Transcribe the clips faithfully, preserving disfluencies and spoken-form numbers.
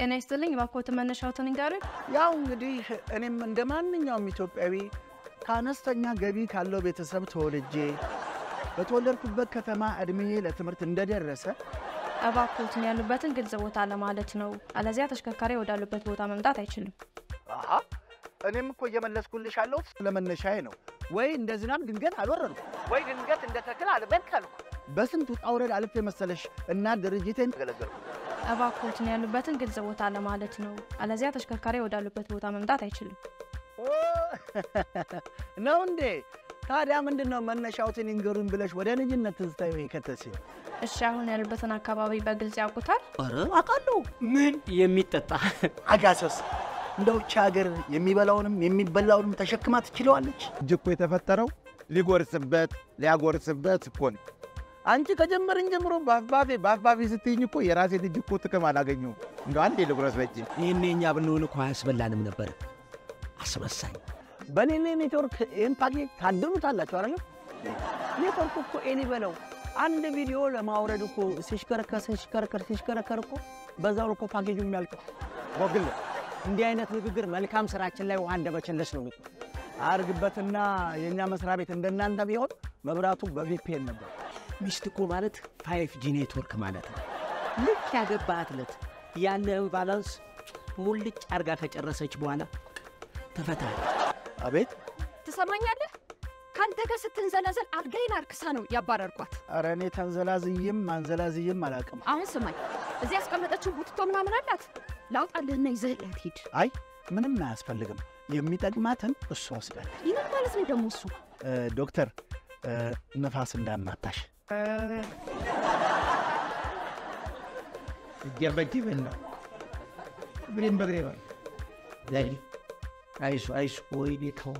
أنا استلين باكوت من نشاط نجاري. يا ودي أنا من دمان يوم يتوب أبي كان استنيا قبي كله بيتسرب تولجي بتولر كبك كثما أرمي لتمرت ندري الرسا. أباكوت نيا لبتن قد زوت على مالتنا على زيادش ككاري ودا لبت بوتا من دات يشلم. آه أنا مكو يمن لس كل شالوف لمن نشينه وين دزنام دنجت على ورد وين دنجت دتكل على بنكلو بس أنتوا تأورد على في مسألة النادر درجتين. أباكوت نيا لبتن قد زوت على مالتنا على زيادش ككاري ودا لبت بوتا من دات يشلم. نوندي هذا من دنا من نشاطين ينقرون بلاش ولا نجنا تستوي كتسي. الشعون يلبسنا كبابي بقل زي أقطار. أره أقلو من يميتة. أجاسس. لو شاجر يمي بلاونم يمي بلاونم تشك ما تشيلو عليك. جبوا يتفتروا ليقور السبات ليقور السبات سبون. أنتي كجمر جمرو باف بافي باف بافي ستيني بو يراسي تجبوا تكمل على جنيو. عندي ليقور السبتي. إني نجابنونو خاص بلالنا من البر. أسمع ساي. بني نيني تورك إن باقي خدرو تلا تورانو. نيكوركو كو إني بلاو. عند فيديو لما أورده كو سيشكر كا سيشكر كا سيشكر كا ركو بزاور كو باقي جو مالكو. بقوله. إندي أنا تقول كقدر مالك هم سرعة كلا وعند بتشن لسنومي. عرقبتنا ينجا مسرابي تندرنا عند بيهون مبراتو بقي بين مبر. مشتكو مالت فايف جيني تورك مالت. لك هذا باتلت. يعني بالانس مولج أرجعك الرسائج بوانا. تفتح. أبيت؟ تسمعني عليه؟ كان تجلس تنزلازل أرجعين أركسانو يا باركوات. أراني تنزلازيم ما تنزلازيم ملاكم. أهون سمعي. زي أسكان هذا شو بتو من عملات؟ لا أقدر نيزه يهديك. أي من الناس فلقم. يومي تجمعتن الصوص قال. إنك ما لازم يدموسو. دكتور نفاس الدم ما تاش. جربتي فينا. برين بقريبا. لكن عايش عايش قوي بيتهم.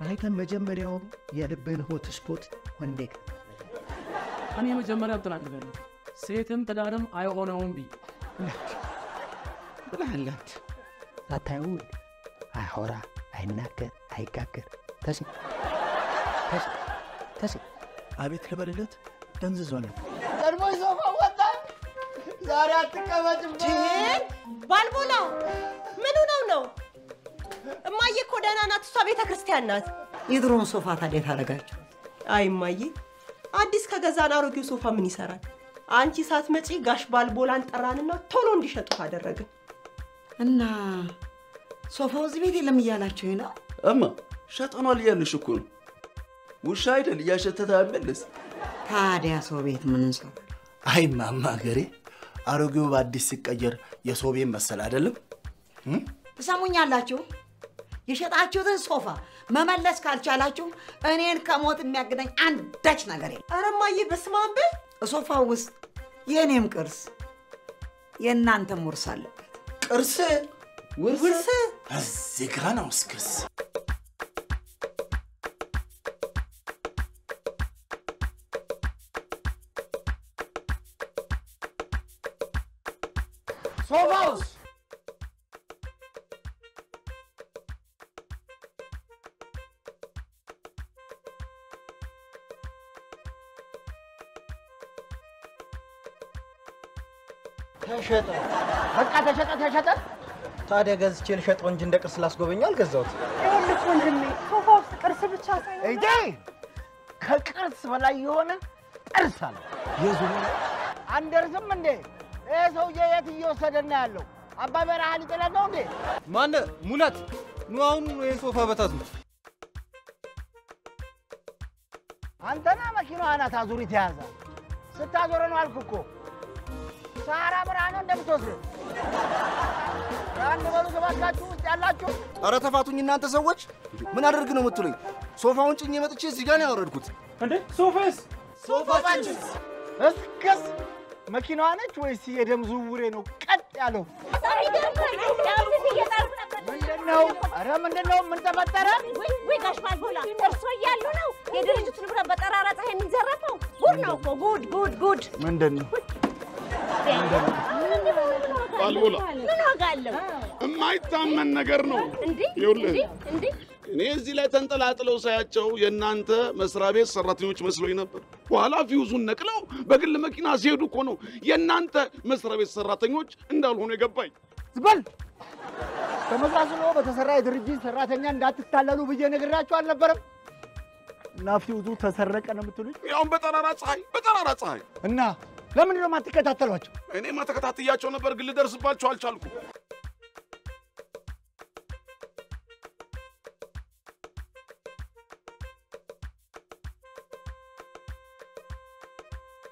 هايكن مجمرياو يلبن هو تسبوت وندك. أنا مجمريا بطلع تبين. سيتم تدارم أيو أنا أمبي. لا لا لا تقول. أحورا أينك أيكاكر تسي تسي تسي. أبيت خبر لط تنزل ولا. ترمي صوفا وطن. زارات كم تبين؟ بالبولا منو نو نو. ماي كودنا نات صبيت كريستيانات يدرون صوفات هذه ثارجات أي ماي عديس كجزانا روكيو صوفا مني سران أنتي سات متي غش بالبولان تراننا ثلون ديشتو هذا الرجل أنا صوفا وزبيدي لم يالاتشينا أما شات أنا ليال شكون وشايد ليال شات تاملس هذا يا صوبيت منصور أي ماما غري أروكيو عديس كجر يا صوبي مسألة دلهم ساموني علىشوا يشتاقشوا ذن صوفا ما ملص كالشالشوا أنا إن كموت مقدن عن دش نجاري أنا ما يبس ما به صوفا وست ينام كرس ينام تمرسال كرس كرس هالزكانة وسكس صوفا شتر. هكذا شتر شتر. تادي جز تشيل شتر عندك رسلاس قبينيال جزوت. إيه اللي فون رمي. خوفك كرسي بتشاسين. إيدي. كرس ولا يونا أرسل. يزوج. عندرزم من ده. إيه زوجي يتي يوسدنا علو. أبا برهاني تلا نودي. من مولات. نوعون ينفوفا بتازم. عندنا ما كنا أنا تازوري تيازا. ستازورن والكوكو. سارا برانو دمتوزي. برانو بالو سبعة لاتشو، لاتشو. أرى تفاتوني نان تسوّج؟ من أردكنو متولي. صوفا ونشين يمت شيء زيجاني أردكوت. هنده؟ صوفاس. صوفا بانجس. بس كس. ما كنا أنا شوي سير مزورينو كات يالو. سامي دمبر. من دنو. أرى من دنو من تبترا. وين وين كشبال بولا. نرسو يالو نو. يدرج تلبرا بترا راته من زرافو. بورنو كو. good good good. من دنو. بالبولا ምን አጋለው የማይታመን ነገር ነው እንዴ እንዴ እኔ እዚህ ላይ ተንጠላጥለው ሳያቸው የናንተ መስራቤ ሰራተኞች መስሎኝ ነበር ዋላ ፊውዙን ነቅለው በግል መኪና ሲሄዱ ቆኖ የናንተ መስራቤ ሰራተኞች እንዳልሆነ ይገባኝ زبل. كما تراسلوا بتسرعة الرجيم سرعة تانية ندات تطلعوا بيجينا غيرها شو على برا. نافي وزو تسرع كنا بتقولي. يوم بترى راسعي بترى راسعي. إنها لمن يوم ما تكتها تلوج. إني ما تكتها تيجي شو نبرق اللي درس بال شو على شالكو.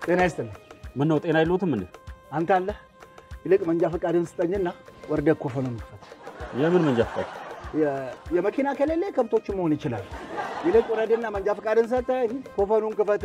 أين أستلم؟ من نوت أين أيلوت منه؟ أنت على؟ إلك من جافك أرين ستجننا وردي كوفنا مفت. يا من من جافك؟ يا يا ما كنا كلا إلك أم توش موني شلال. إلك وردينا من جافك أرين ستة كوفنا مكفت.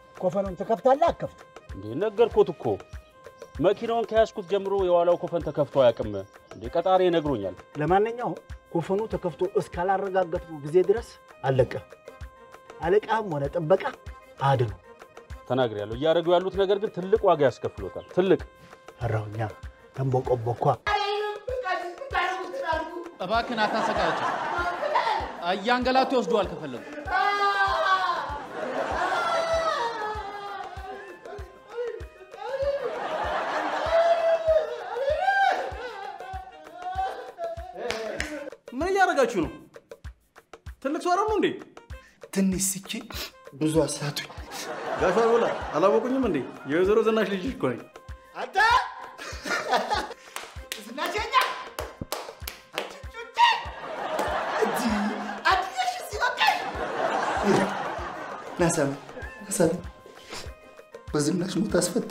كفنون تكفت لا كفت. دي نقدر كوتكو. ما كيرون كاش كوت جمرو يوالو كفن تكفتوا يا كم. دي كتاري نقدرون يال. لما نيجوا كفنو تكفتوا إسكالار رجع قطو بزيدرس. عليك. عليك أمورة تبكى. عادل. تناقر يالله يا رجال يالله تناقر غير تللك واجهس كفلو تان تللك هراونيا تنبوك أبوكوا أباك ناتها سكاية أيانغلا تيوس دوال كفلو من يا رجال شنو تللك سوارم نوندي تنسيكي بزوا ساتوي لا فا ولا على بوكني مندي يوزرو زناش ليجي كوني أنت زناش هنا أنت جوتي أنت أنت ليش زيوكي ناسم ناسم بزناش متاسفة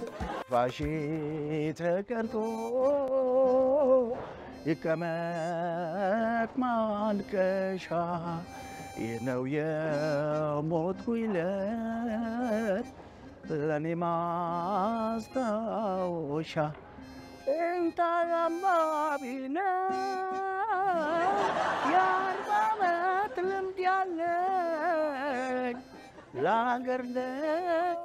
فاشيت كرتو يكمات مالك شا ينو يا موت ويلات لاني ما استوشا انت لما بينا يا ربما تلمت يالك لا قردك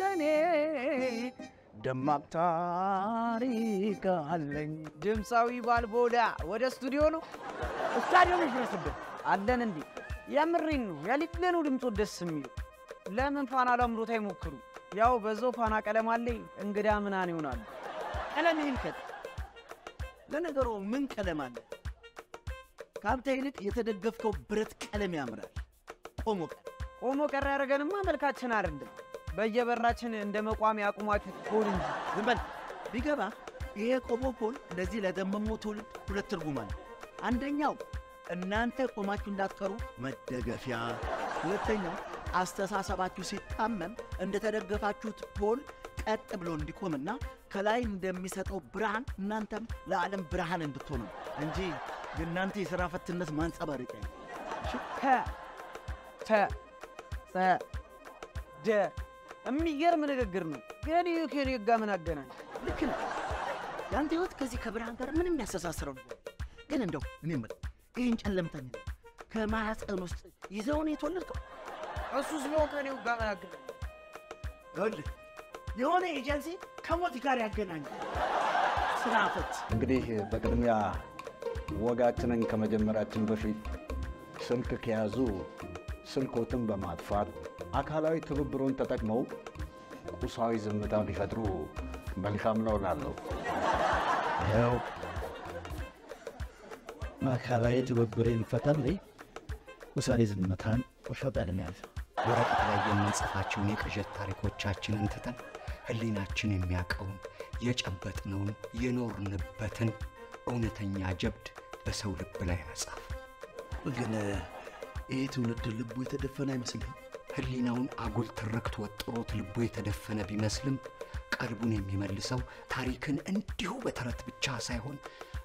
دني دمك تاريك علي دمساوي بالبودع ودا استوديو نو استوديو مش مسبب عدنا ندي يا مرينو يا ليتنا نودم تودسمي لا من فانا لا مرو تاي موكرو ياو بزو فانا قلم علي انغدا منان يونال انا ميلكت لا نغرو من قلم علي كابتا يلك يتدغفكو برت قلم يامرال قومو قومو قرا يرغنما ملكاتنا ارند በየበራችን እንደ መቋሚያ አቁማት ሆን እንጂ ዝምበል ቢገባ ይሄ ቆቦፖል ለዚህ ለደመሞት ሁለት ሁለት ትርጉም አለ አንደኛው እናንተ ቆማችሁ እንዳትቀሩ መደገፊያ ሁለተኛው አስተሳሰባችሁ ሲጣመም እንደተደገፋችሁት ፖል ቀጥ ብሎ እንዲቆምና ከላይ እንደሚሰጠው ብርሃን እናንተም ለዓለም ብርሃን እንድትሆኑ እንጂ እናንተ የሥራ ፈትነት ማንጸባረቅ ሽከ ተ ተ ደ أميجرم نجرمه، يعني يمكن يجامنا الجنان، لكن أنت قلت كذي كبران كر من الناس أساسرون، جنان دو نمر، إيه إنت علمتني، كما هس المس يزوني تولرك، أسوس لو كان يجامنا الجنان، قل، يهوني إيجانسي كم وقت كاري الجنان، سرافت، قديه بقدميا، وقعتنا كم جمرات بفي، سلك كيازو، سلك وتنبا ما تفاد. أكالوي تببرون تتكمو وصاي زمتان بيفترو بالخام لو نالو هاو أكالوي تببرين فترلي وصاي زمتان وشبع المعز ورق علي من صفاتشوني كجد تاريكو تشاكين انتتن اللي ناتشين مياكوون يجبتنون ينور نبتن أونتن يعجبد بسو لب بلاي عصاف وقنا ايه تولد اللبو يتدفن اي مسلم هل ناون أقول تركت وتروت البيت دفنا بمسلم قربوني مملسوا تاريخن أنتهوا بترت بتشاسهون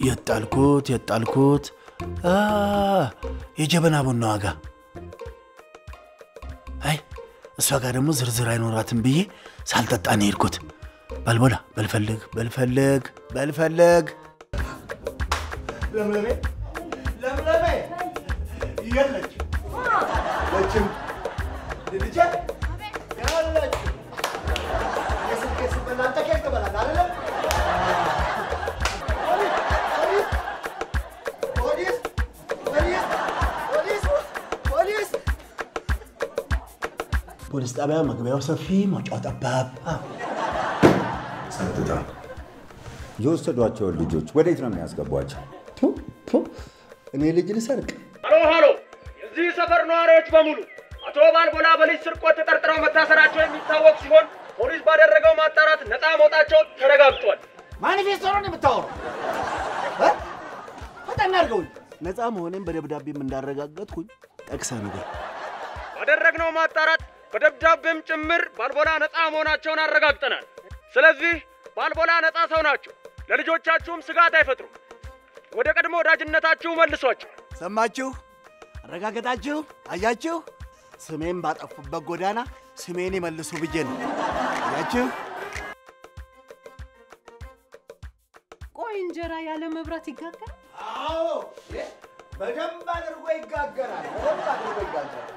يا الكوت يا الكوت آه يا جبن أبو النواقة هاي السواقة رمو زرزرين وراتن بي سالتت أني الكوت بلبلة بلفلق بلفلق بلفلق لملمي لملمي يلج لجم لجم يلج كسب كسب أنت كيف تبلد على بوليس تابع مقبل وصل فيه مجعود أباب سنتدام جوز تدواتشو اللجوج وديت نمي أسقبواتشو تو تو إني اللي جلس أرك هلو هلو يزي سفر نواريج بمولو أتوبان بولا بليس سرقوة تترترو متاسراتشو يمتاوك سيون بوليس بادر رقو ماتارات نتا موتاتشو ترقابتوان ماني في سروني متاور ها؟ هتا نارقوي نتا مهونين بريبدابي من دار رقاقتكوي أكسانو قوي بادر رقنو ماتارات በደብዳቤም ጭምር ባልቦላ ነፃ መሆናቸውን አረጋግጠናል። ስለዚህ ባልቦላ ነፃ ሰው ናቸው። ለልጆቻችሁም ስጋት አይፈጥሩ። ወደ ቀድሞ ወዳጅነታችሁ መልሷቸው። ሰማችሁ? አረጋግጣችሁ? አያችሁ? ስሜን ባጠፉበት ጎዳና ስሜን ይመልሱ ብዬ ነው። አያችሁ? ቆይ እንጀራ ያለ መብራት ይጋገራል? አዎ፣ በደንብ አድርጎ ይጋገራል። በደንብ አድርጎ ይጋገራል።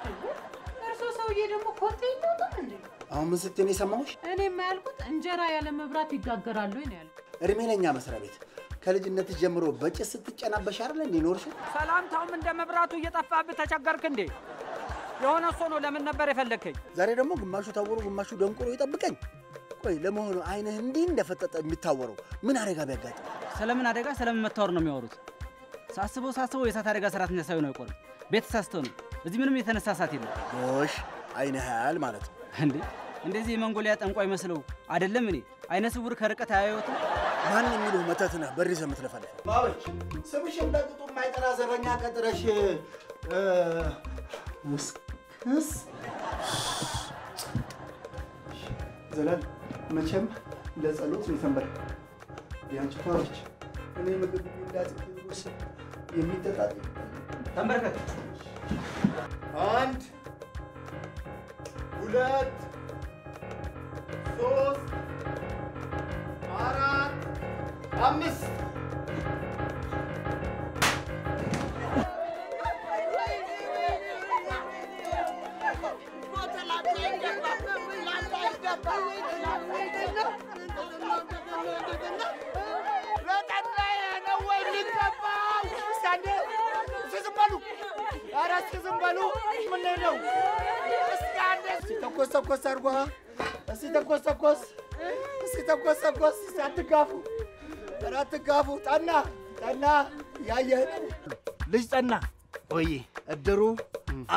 سوية دمو كوتين نوتاندي. أهم ستني سماوش. أنا مالكوت إنجرا يا لما براتي جعرالوين يالك. رمينا نجا مسرابيت. كل جنة جمرو بجس ستيج أنا بشار لني نورش. سلام تاو من دم براتو يتفع بتشجر كندي. يهونا صنو لمن نبرة فلكي. زاري دمو جماشو تاورو جماشو دمكرو يتبكين. كوي لما هو عين هندين دفتت متاورو. من هرجع بيجات. سلام من هرجع سلام متورنا ميورد. ساسبو ساسبو يسات هرجع سرات نسوينا يكون. بيت ساستون. بزي منو ميتنساساتي ነው ጎሽ አይነ ሀል ማለት እንዴ እንደዚህ መንጎሊያ ጠንቋይ መስለው አይደለም እኔ አይነ ስውር ከርቀት አያዩት ማን የሚሉ መተትና በርዘ ምትለፈለ ባዎች ስምሽ እንደጥጡ ማይጠራ ዘበኛ ቀጥረሽ ውስክስ ዘላል መቼም ለጸሎት ይሰንበር ያንቺ ፋርች እኔ ምግብ ይላጥ ይውስ የሚጠጣጥ ተንበርከክ አንድ ሁለት ሶስት አራት አምስት سكوس أرجوها، سكوس سكوس، سكوس سكوس، ساتكافو، ساتكافو، تنا، تنا، يا يا، ليش تنا؟ أيه، الدرو،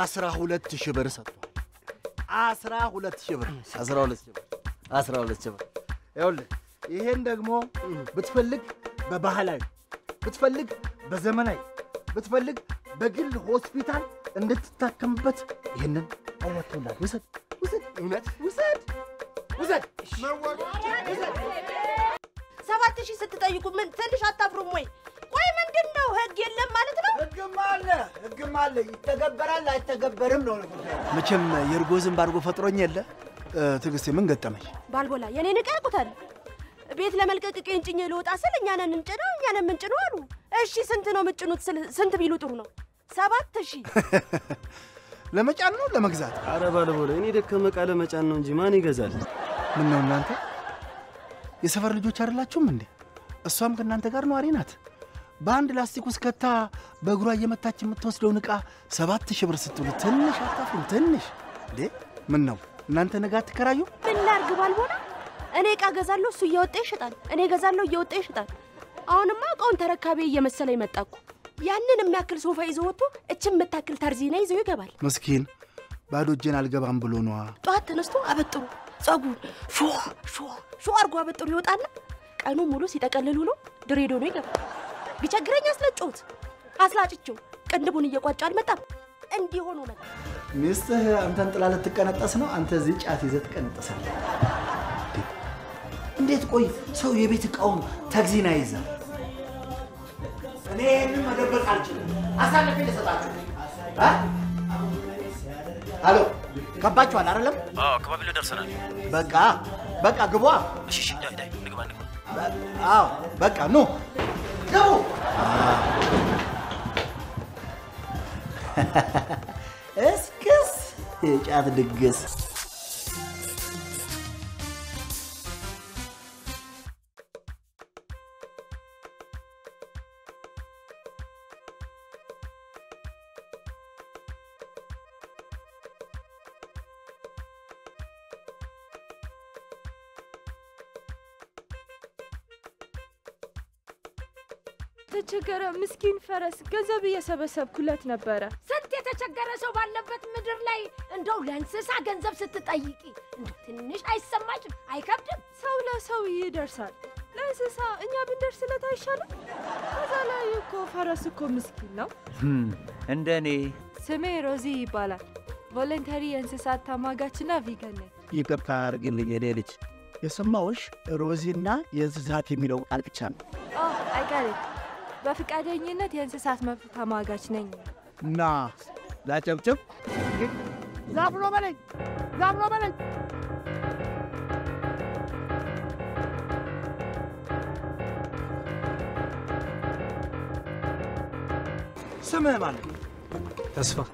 أسرع ولا تشبر سطو، أسرع ولا تشبر، أسرع ولا تشبر، أسرع ولا تشبر، يقول لك، يهندك مو، بتفلك ببهلاي، بتفلك بزمناي، بتفلك بقل هوسبيتال، إنك تتكمبت، يهندك أول تونا، وصل. وزد وزد وزد مروق وزد سبعة شيء ستتأيكم من تلش هتفرم وين وين من دنا وهج يلا مالتنا هجمالنا هجمالي يتجبر الله يتجبرهم لونه متشم يرجوزن بارجو فترة يلا تقصي من قد تمشي بالبولا يعني نكار قتال بيت لما الكيك ينجني لوت أصل يعني نمجنو يعني منجنو أرو إيش شيء سنتنا متجنو سنت بيلو ترونا سبعة شيء لما كانوا لما جزات. عربا لبوله إني دكمك على ما كانوا جماني جزال. من يوم لانت يسافر لجو شارلا شو مني؟ السوام كنا أنت كارنو عرينات. باند لاستيكوس كتا بقرأ يوم تاتي متوس لونك آ سبعة شبر ستة وتنش أتفهم تنش. ده من يوم لانت نجات كرايو. من لارج بالبونا أنا كأجزالو سيوت إيشتان أنا جزالو يوت إيشتان. أنا ما كنت ركابي يوم السلام تأكو. يعني نماكل سوفا يزوتو، اتشم متاكل ترزينة يزوي جبل. مسكين، بعدو جينا الجبان بلونها. توات نستو أبتو، سأقول شو شو شو أرجو أبتو اليوت أنا، كأنه مولوس يتكللونه دريدونه يجبل. بيشجعني أصلا تشوت، أصلا تشوت، كندا بني يقعد شال متاب، عندي هونونا. ميسته أنت أنتلالة تكنت أصلا، أنت زيج عتيزة تكنت أصلا. عندك كوي سو يبيتك أوم ترزينة يزا. نعم ما دبر عالجل أصلاً في السطح ها هلو كباش ولا رلم آه كباب اللي درسنا بقى بقى جبوا إيش إيش ده ده نجوا نجوا آه بقى نو جبوا إسكس إيش هذا الدقيس تشجرة مسكين فرس جذبية سبسب كلات نبرة. سنت تشجرة سو بالنبت مدر لي. إندو لانسس عجنزب ستتأيكي. إندو تنش أي سماج أي كابتن. سولا سوي درسان. لانسس ها إني بدرس لا تعيشان. هذا لا يكون فرسكم مسكينه. هم عندني. سمي روزي بالا. فولنتري لانسسات تماجات نافيجنة. يكبر قليل يدرج. يسمعوش روزينا يزات ميلو ألبشان. آه أكيد. بفك أديني نتي أنسات ما في تماجات نين. نا لا تجب تجب. زابلو ملك زابلو ملك. سمع مالك. تصفى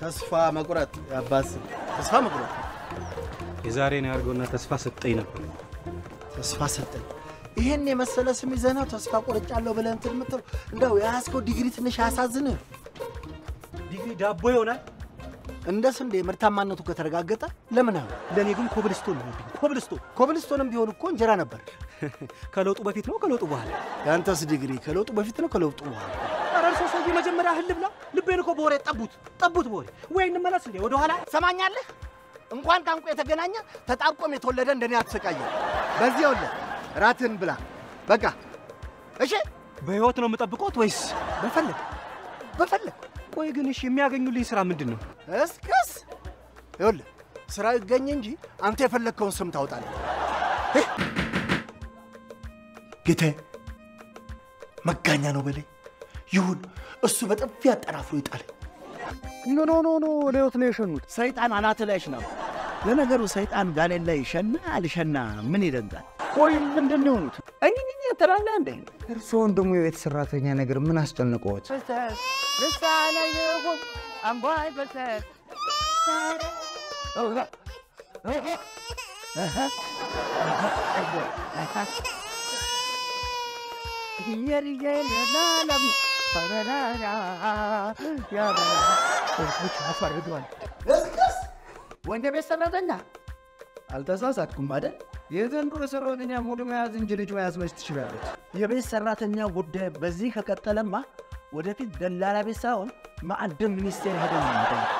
تصفى ما قرأت يا باس تصفى ما قرأت. إذا رينا أرجونا تصفى ستين تصفى ستين. إني مسألة سميزانة تصفق ورجع له بلان تلمتر لو ياسكو ديجري تنش عسازنه ديجري دابوي ونا عندسن ده مرتاح ما نتوقع ترجعته لمن هو لأن يقول كوبلستون كوبلستون كوبلستون بيقولوا كون جرانة بر كلوت وبفتنه كلوت وبهله يعني تاس ديجري كلوت وبفتنه كلوت وبهله أنا رسول صديق ما جمر أهل لبلا لبينك بوري تبوت تبوت بوري وين ما نسلي وده هلا سمعني الله إمكان كم كتبنانيا تتعبكم يتولدن دنيا تسكاية بس يلا راتن بلا بقى ايش بهوتنا مطبقوت ويس بفلك بفلك ቆይ ግን እሺ የሚያገኙልኝ ስራ ምንድነው እስከስ ይወል ስራ ይገኝ እንጂ አንተ የፈለከውን ስም ታውጣለህ ግተ መጋኛ ነው በለይ ይሁን እሱ በጥፊ አጠራፍሮ ይጣለ ኖ ኖ ኖ ኖ ለውት ነው የሸኑት ሰይጣን አናተ ላይ ይሽናል ለነገሩ ሰይጣን ጋሌን ላይ ይሸና አልሸና ምን ይደንቃል ቆይ ምንድን ነው ነው እኔ እኔ ተራላ እንደ እርሶን ደሞ የቤት ሰራተኛ ነገር ምን አስጨነቀዎት ለሳለ ይሁን አንባይ በሰ ይየር ይየናለም ፈራራ ያባ ወጭ አፈር ይዷል ለስከስ ወንደም የሰራተኛ አልተሳሳትኩም አይደል የዘንድሮ ሰራተኛ ሙሉ መያዝ እንጂ ልጅ መያዝ መስት ይችላል የቤት ሰራተኛ ጉዳይ በዚህ ከቀጠለማ ወደፊት ደላላ ቤት ሳይሆን ማዕድን ሚኒስቴር ሄደን እንጠይቅ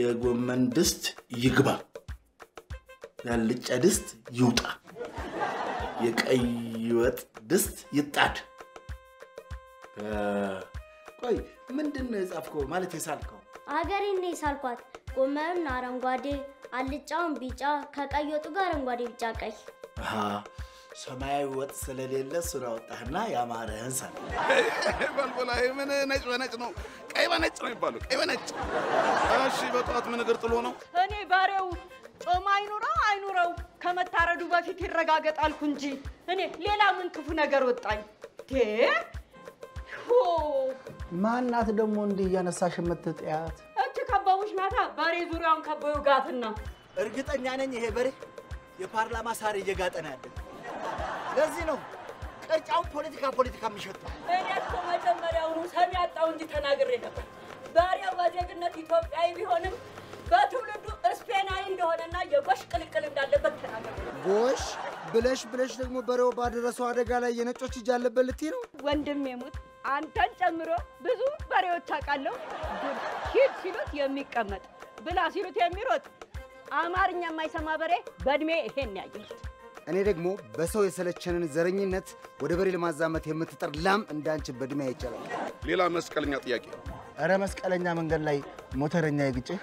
የጎመን ድስት ይግባ ያልጫ ድስት ይውጣ የቀይ ወጥ ድስት ይጣድ ቆይ ምንድነው የጻፍከው ማለት የሳልከው አገሬን የሳልኳት ጎመን አረንጓዴ አልጫውን ቢጫ ከቀይ ወጡ ጋር አንጓዴ ቢጫ ቀይ አሃ ሰማያዊ ወጥ ስለሌለ ሱራ ወጣህና ያማረህን ሰለ ባልቦላ ይምን ነጭ በነጭ ነው ቀይ በነጭ ነው ይባሉ ቀይ በነጭ እሺ በጣት ምን ነገር ጥሎ ነው እኔ ባሬው ጾም አይኑረው አይኑረው ከመታረዱ በፊት ይረጋጋጣልኩ እንጂ እኔ ሌላ ምን ክፉ ነገር ወጣኝ ቴ ሆ ማናት ደሞ እንዲያነሳሽ መጥጣያት አንቺ ካባውሽ ماذا باري زوران كبوي قاتنا. أرجعت أني أنا نهبره يبارلا ما ساري جعاتنا. لازينو. أرجعوا بوليتيكا بوليتيكا مشوتنا. أنا كم أتمنى أن أسمع أتاون دي ثناغرينا. باري أواجهك نتيجة بأي بيهونم. باتولدو أسبان عين دهوننا يبش كل كلام داله بثناغرينا. بوش بلش بلش لكم برو بعد رسوا رجالا ينتشي جاله بلتيرو. وندم يموت. አንተን ጨምሮ ብዙ ባሪዎች አቃለው ሂድ ሲሉት የሚቀመጥ ብላ ሲሉት የሚሮጥ አማርኛ የማይሰማ በሬ በእድሜ ይሄን ያያይል እኔ ደግሞ በሰው የሰለቸነን ዘረኝነት ወደ በሬ ለማዛመት የምትጠር ላም እንዳንቺ በእድሜ አይቻለው ሌላ መስቀለኛ ጥያቄ አረ መስቀለኛ መንገድ ላይ ሞተረኛ ይግጭ